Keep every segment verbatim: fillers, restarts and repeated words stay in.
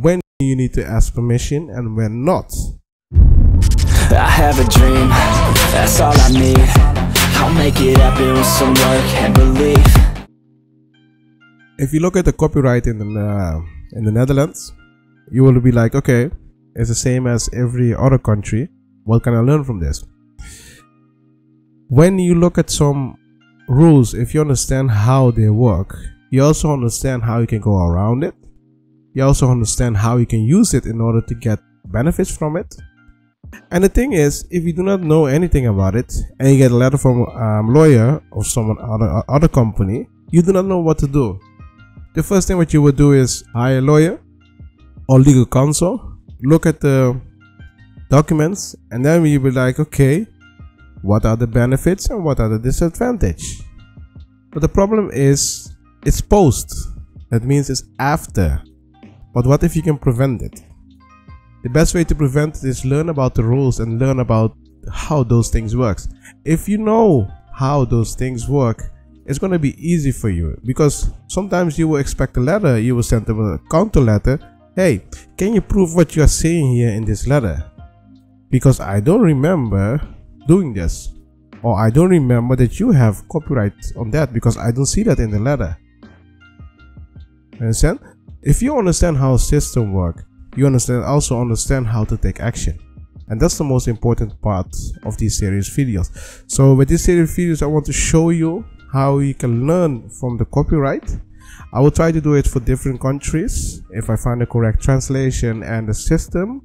when you need to ask permission and when not. I have a dream, that's all I need. I'll make it happen with some work and belief. If you look at the copyright in the, uh, in the Netherlands, you will be like, okay, it's the same as every other country. What can I learn from this? When you look at some rules, if you understand how they work, you also understand how you can go around it. You also understand how you can use it in order to get benefits from it. And the thing is, if you do not know anything about it and you get a letter from a um, lawyer or someone other other company, you do not know what to do. The first thing what you would do is hire a lawyer or legal counsel, look at the documents, and then you'll be like, okay, what are the benefits and what are the disadvantages? But the problem is, it's post. That means it's after. But what if you can prevent it? The best way to prevent it is learn about the rules and learn about how those things work. If you know how those things work, it's going to be easy for you. Because sometimes you will expect a letter, you will send them a counter letter. Hey, can you prove what you are saying here in this letter? Because I don't remember doing this, or I don't remember that you have copyright on that because I don't see that in the letter. Understand? If you understand how system work, you understand also understand how to take action, and that's the most important part of these series videos. So with this series videos, I want to show you how you can learn from the copyright. I will try to do it for different countries if I find the correct translation and the system.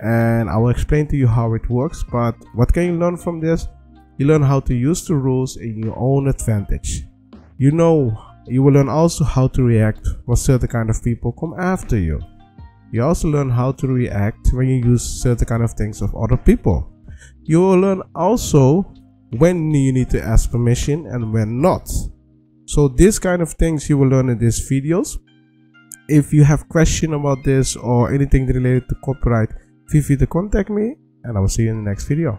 And I will explain to you how it works. But what can you learn from this? You learn how to use the rules in your own advantage. You know, you will learn also how to react when certain kind of people come after you. You also learn how to react when you use certain kind of things of other people. You will learn also when you need to ask permission and when not. So these kind of things you will learn in these videos. If you have questions about this or anything related to copyright, feel free to contact me, and I will see you in the next video.